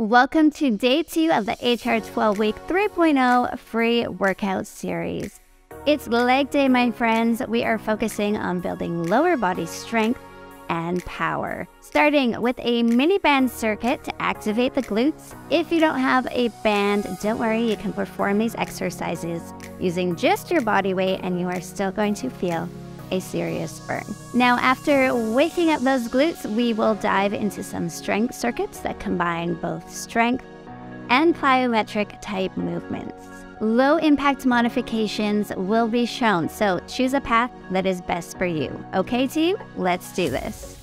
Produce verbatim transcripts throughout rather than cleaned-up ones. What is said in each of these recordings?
Welcome to day two of the H R twelve week three point oh free workout series. It's leg day, my friends. We are focusing on building lower body strength and power, starting with a mini band circuit to activate the glutes. If you don't have a band, don't worry, you can perform these exercises using just your body weight and you are still going to feel a serious burn. Now, after waking up those glutes, we will dive into some strength circuits that combine both strength and plyometric type movements. Low impact modifications will be shown, so choose a path that is best for you. Okay team, let's do this.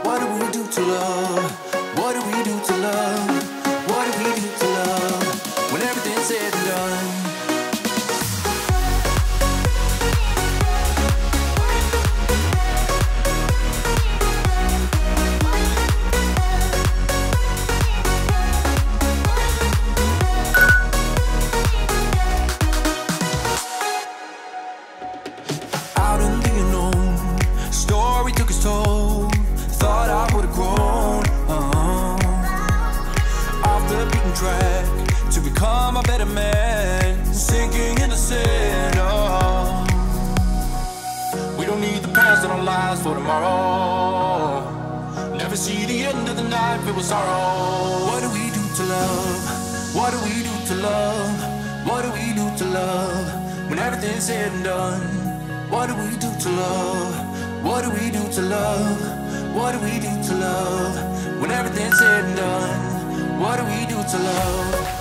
What do we do to love? What do we do to love? What do we do to love? When everything's said and done. Track to become a better man, sinking in the sand. Oh. We don't need the past in our lives for tomorrow. Never see the end of the night filled with sorrow. What do we do to love? What do we do to love? What do we do to love? When everything's said and done. What do we do to love? What do we do to love? What do we do to love? When everything's said and done. What do we do to love?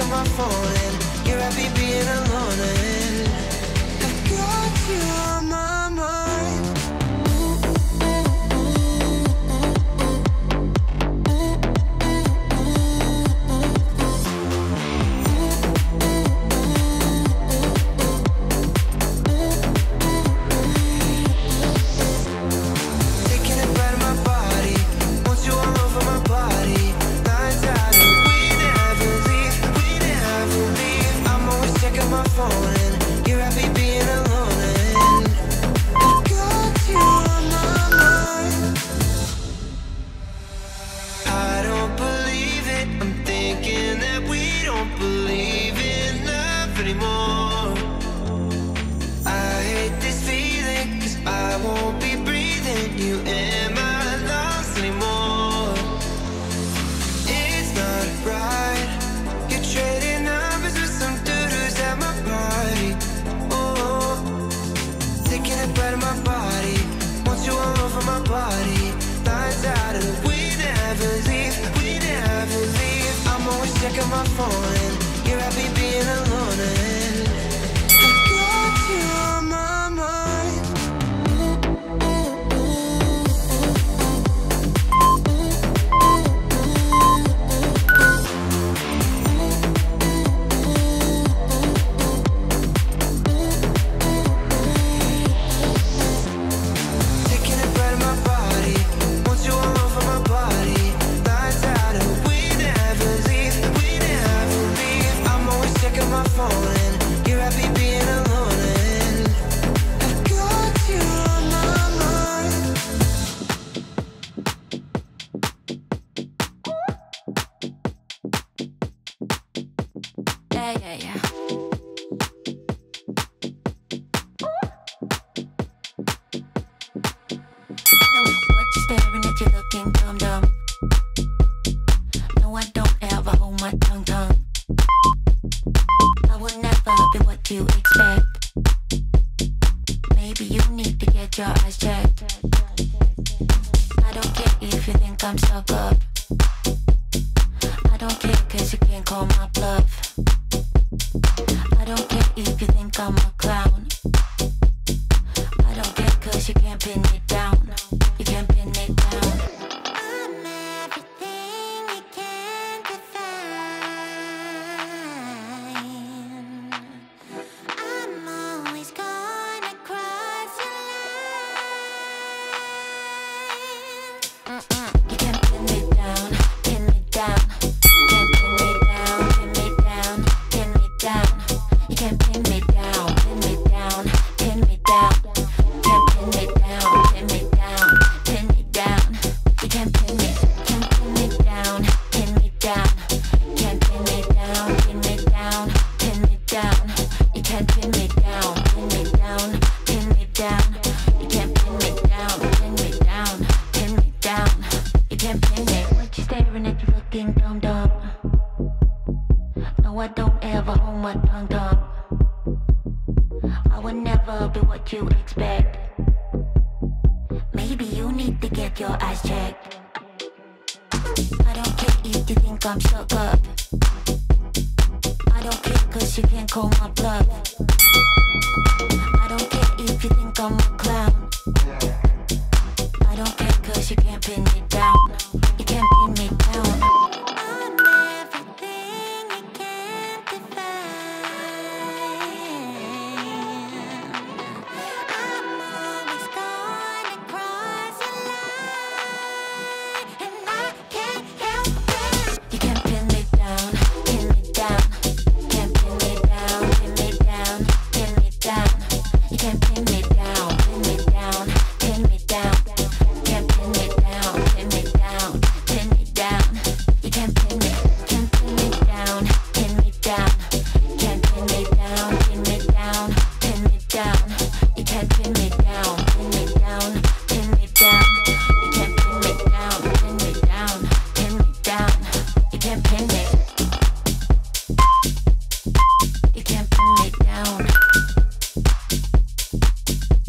at my phone and you're happy being alone, and I've got you on my mind. My phone and you're happy being alone, and I've got you on my mind. Taking a bite of my body, want you all over my body. Lights out and we never leave. We I'm always checking my phone and you're happy being alone, and I've got you on my mind. Yeah, yeah, yeah. I don't know what you're staring at, you're looking dumb, dumb. No, I don't ever hold my tongue, tongue. I will never be what you expect. Maybe you need to get your eyes checked. I don't care if you think I'm stuck up. I don't care cause you can't call my bluff. I don't care if you think I'm a clown. I don't care cause you can't pin me down. You can't pin me down.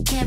You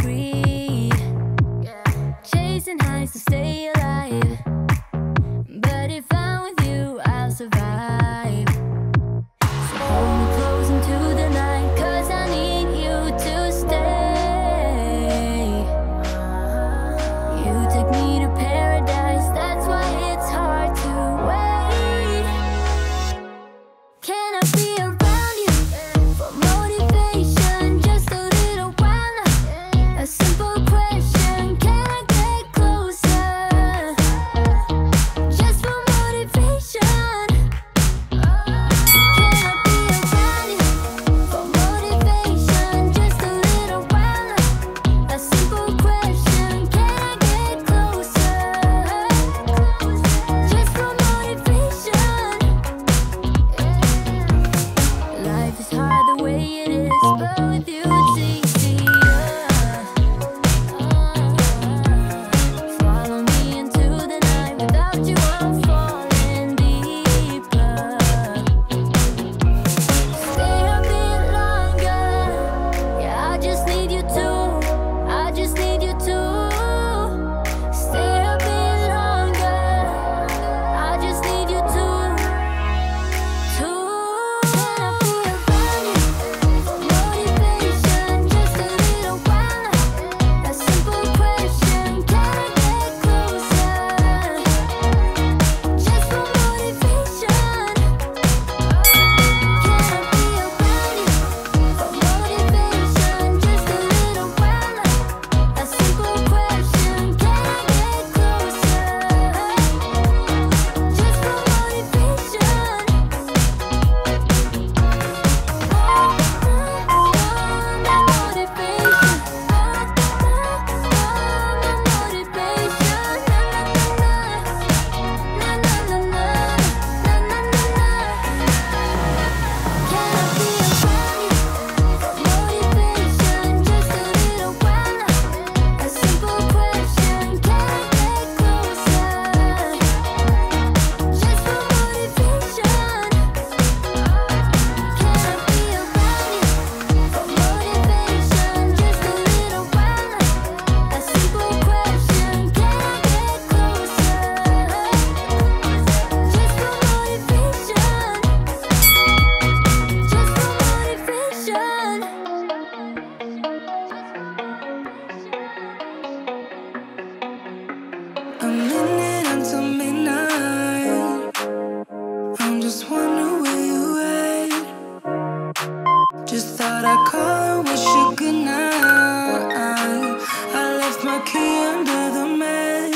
greed, yeah. Chasing highs to stay alive. But if I'm with you, I'll survive. So hold me close into the night, 'cause I need you to stay. You take me to paradise, that's why it's hard to wait. Can I be around you for motivation? Just a little while now. A simple question, can I get closer? Just for motivation. Can I be around you for motivation? Just a little while now. A simple question, can I get closer? Just for motivation. Life is hard the way it is, but with you it's easier. Follow me into the night. Without you, I'm falling deeper. Stay a bit longer. Yeah, I just need you to. I just need you to. Stay a bit longer. I just need you to. To. Can I be around you for motivation? Just a little while. A simple question, can I get closer? Just for motivation. Can I be around you for motivation? Just a little while. A simple question, can I get closer? Just for motivation. A minute until midnight, I'm just wondering where you at. Just thought I'd call and wish you good night. I left my key under the mat.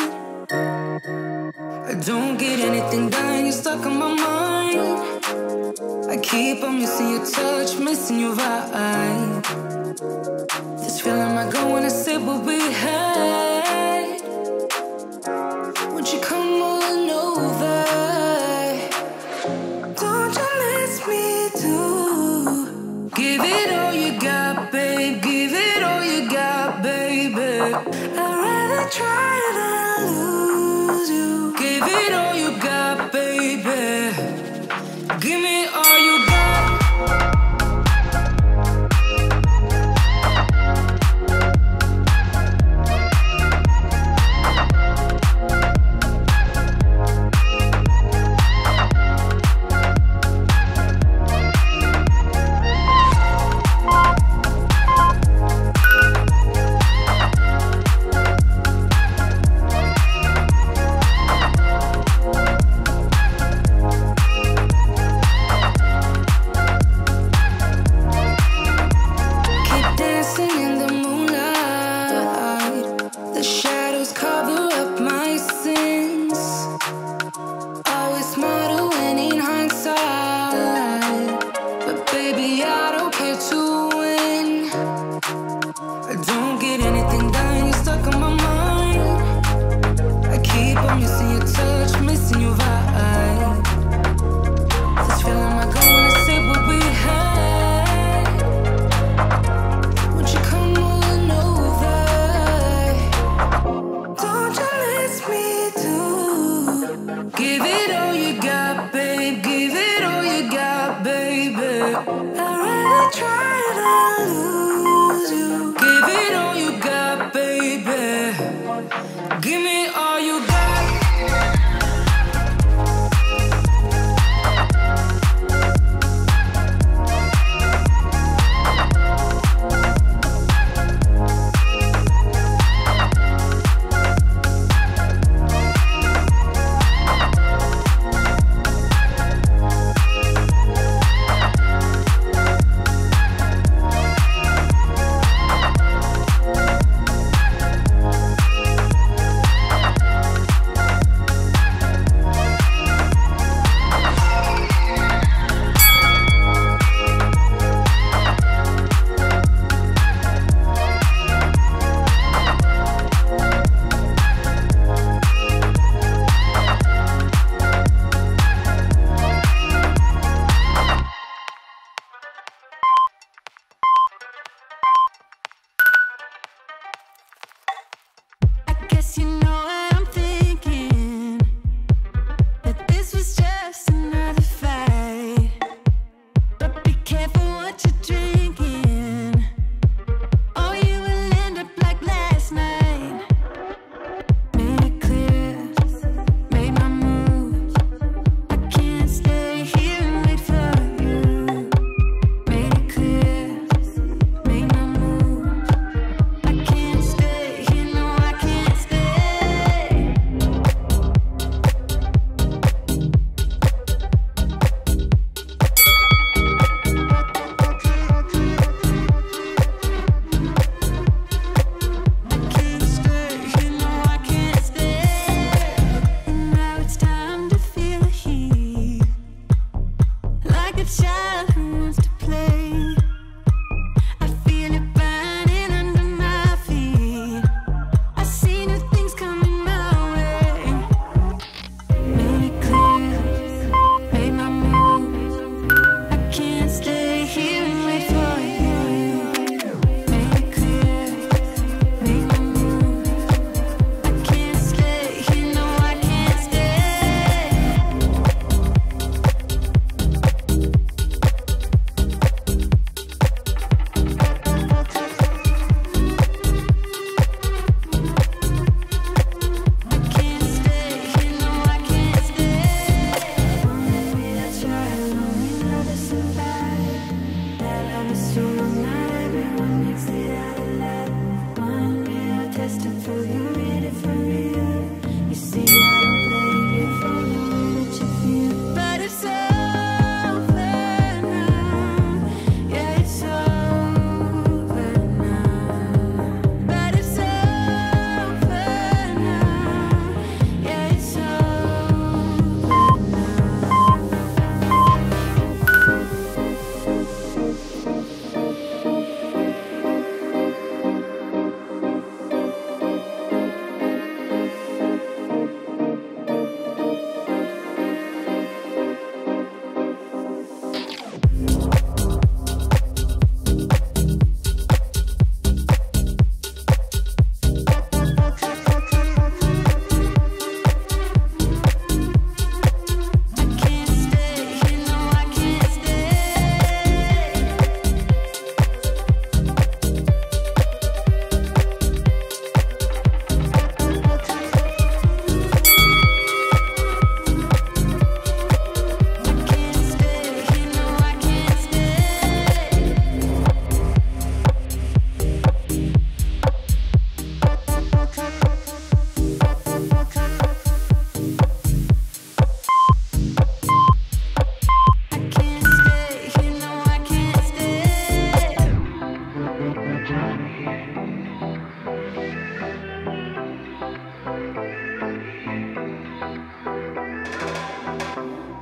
I don't get anything done, you're stuck in my mind. I keep on missing your touch, missing your vibe. This feeling I go when I sip will be high. You come on over. Don't you miss me too? Give it all you got, babe. Give it all you got, baby. I'd rather try than lose you. Give it all you got, baby. Give me all you got.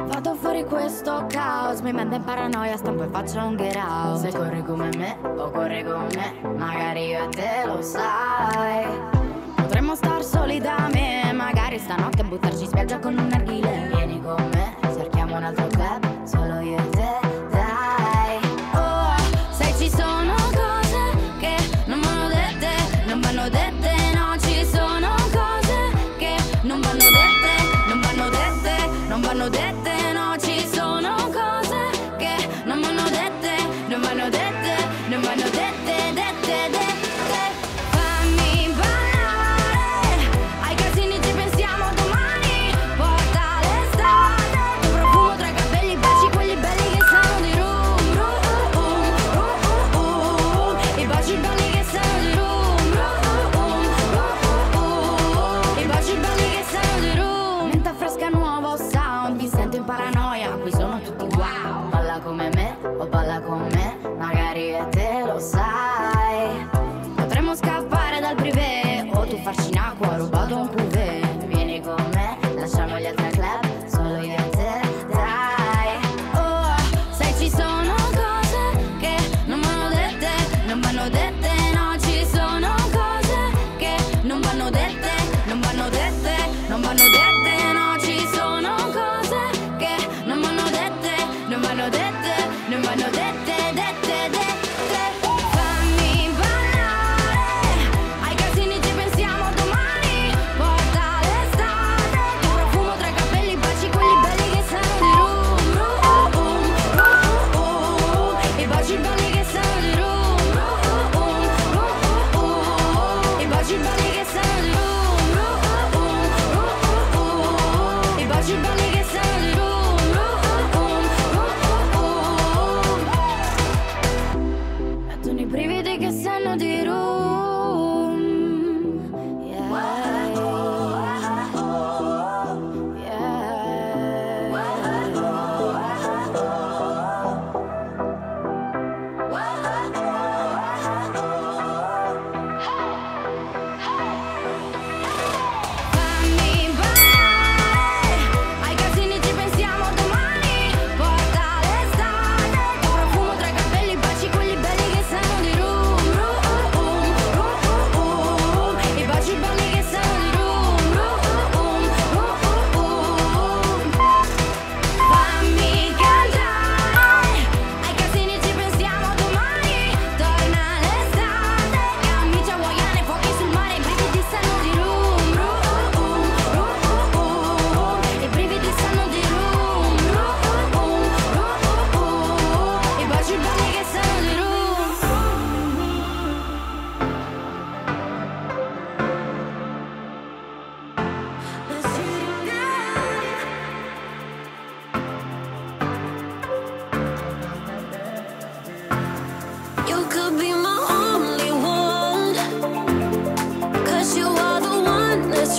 Vado fuori questo caos, mi mente in paranoia, stampo e faccio un get out. Se corri come me, o corri con me, magari io e te lo sai. Potremmo star soli da me, magari stanotte buttarci in spiaggia con un narghile. Vieni con me, cerchiamo un altro club, solo io e te, dai. Oh, se ci sono cose che non vanno dette, non vanno dette, no, ci sono cose che non vanno dette, non vanno dette, non vanno dette. I baci belli che sono di lui.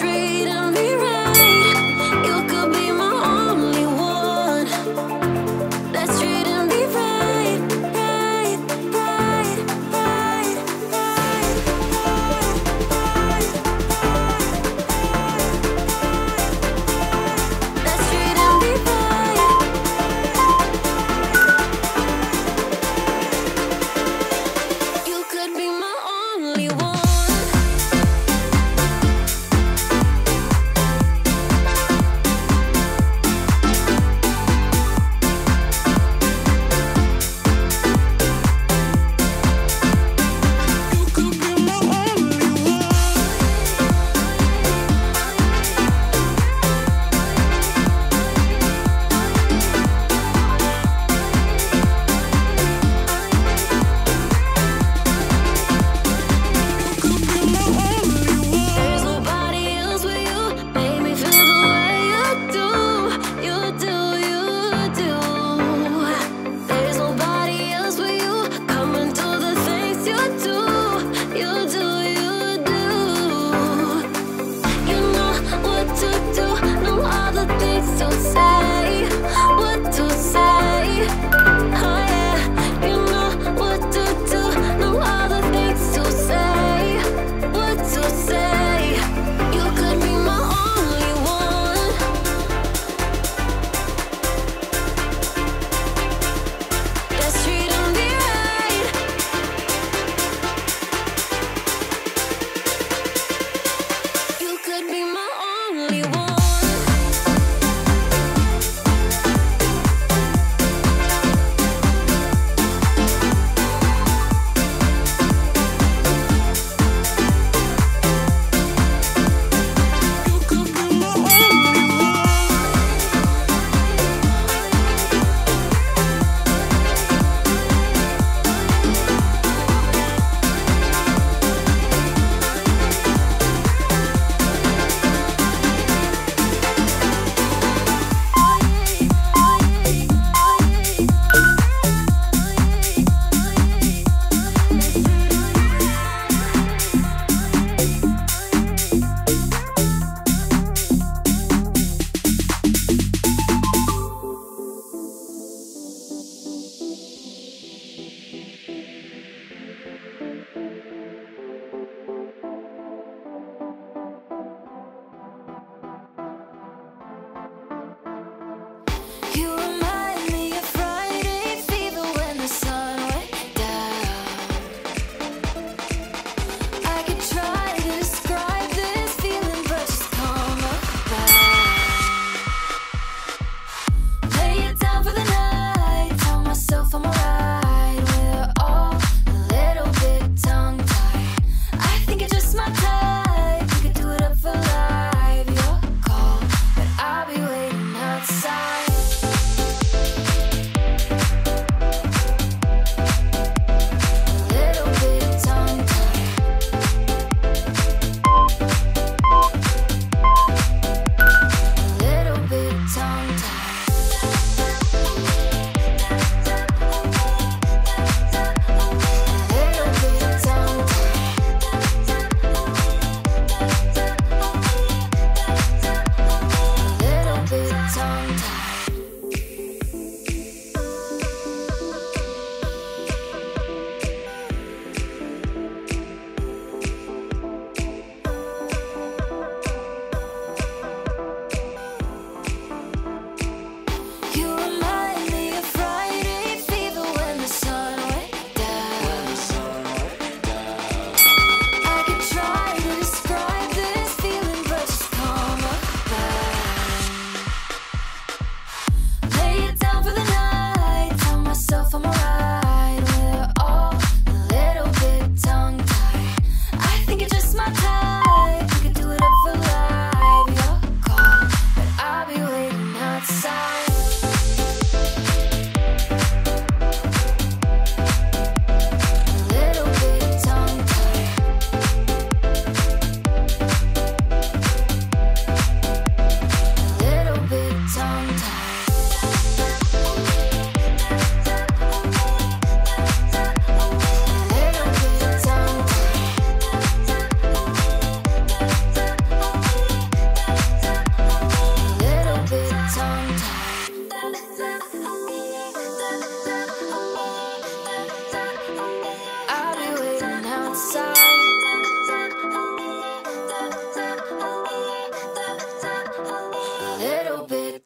Be my only one.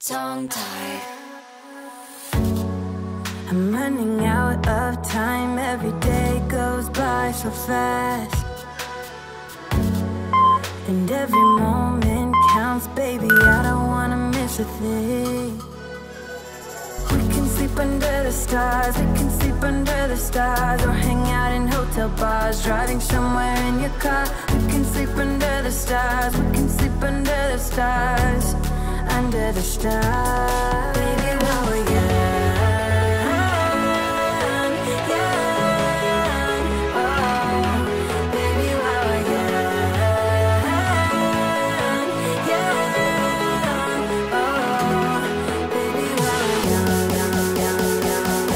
tongue-tied. I'm running out of time. Every day goes by so fast, and every moment counts. Baby, I don't wanna miss a thing. We can sleep under the stars, we can sleep under the stars, or hang out in hotel bars, driving somewhere in your car. We can sleep under the stars, we can sleep under the stars, under the stars. Baby, while we're young, young, oh. Baby, while we're young, young, oh. Baby, while we're young, young, young, young, young, young, young, young.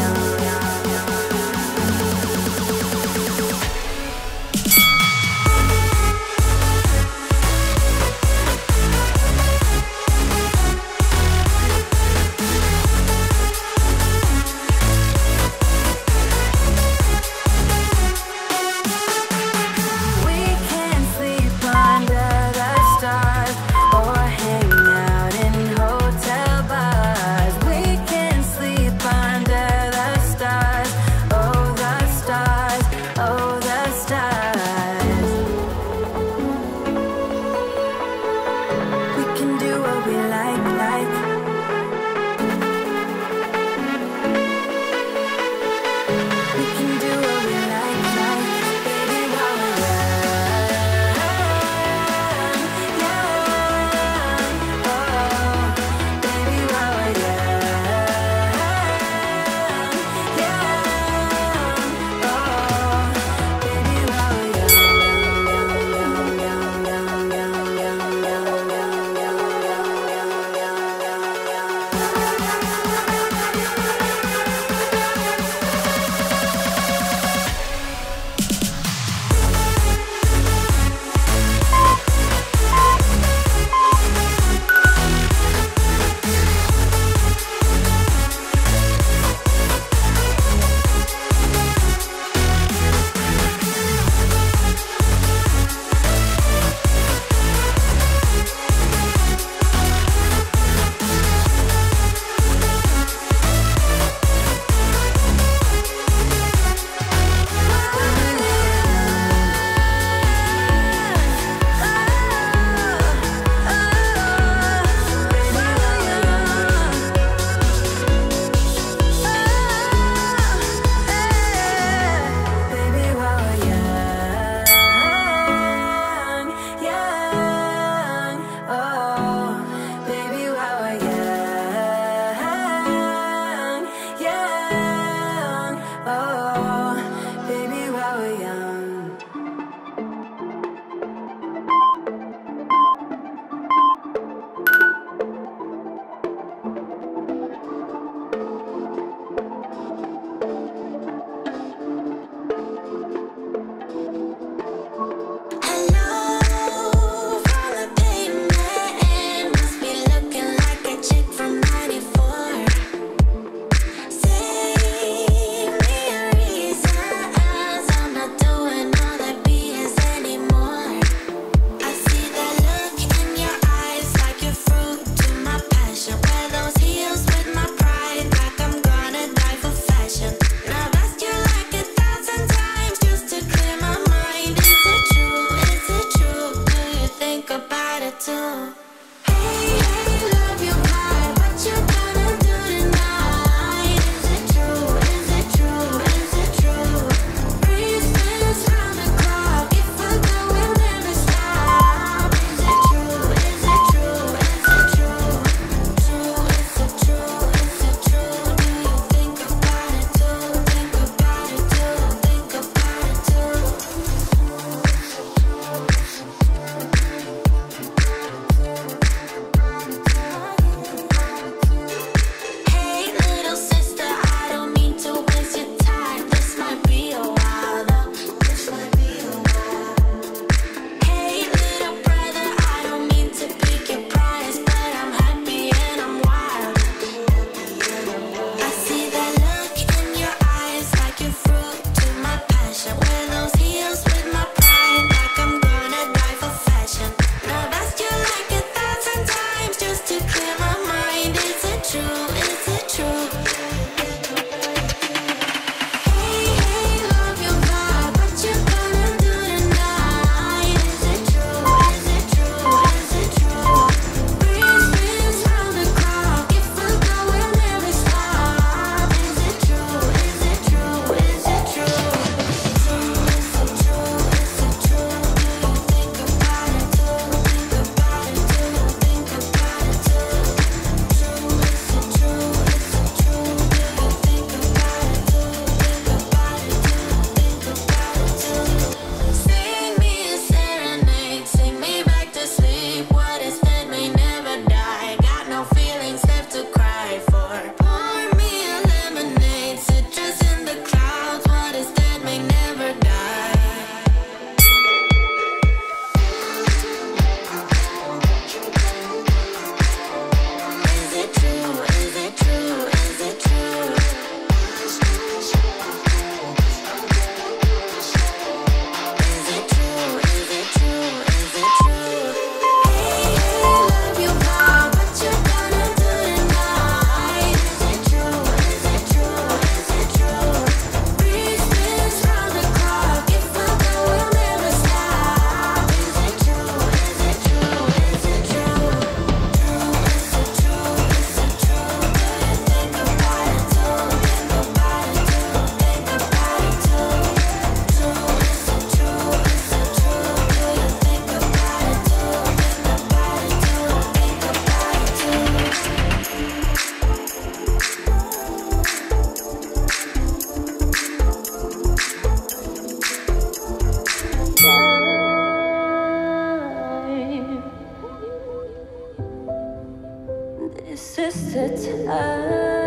just a time.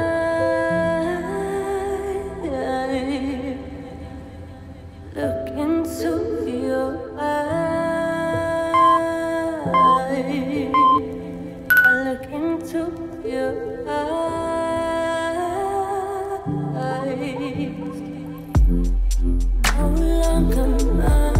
Look into your eyes. Look into your eyes. No longer mine.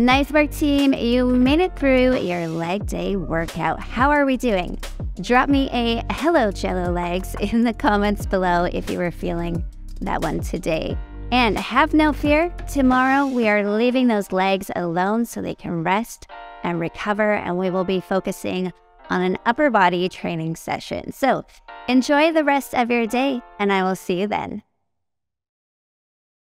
Nice work, team. You made it through your leg day workout. How are we doing? Drop me a hello cello legs in the comments below if you were feeling that one today. And have no fear, tomorrow we are leaving those legs alone so they can rest and recover, and we will be focusing on an upper body training session. So enjoy the rest of your day, and I will see you then.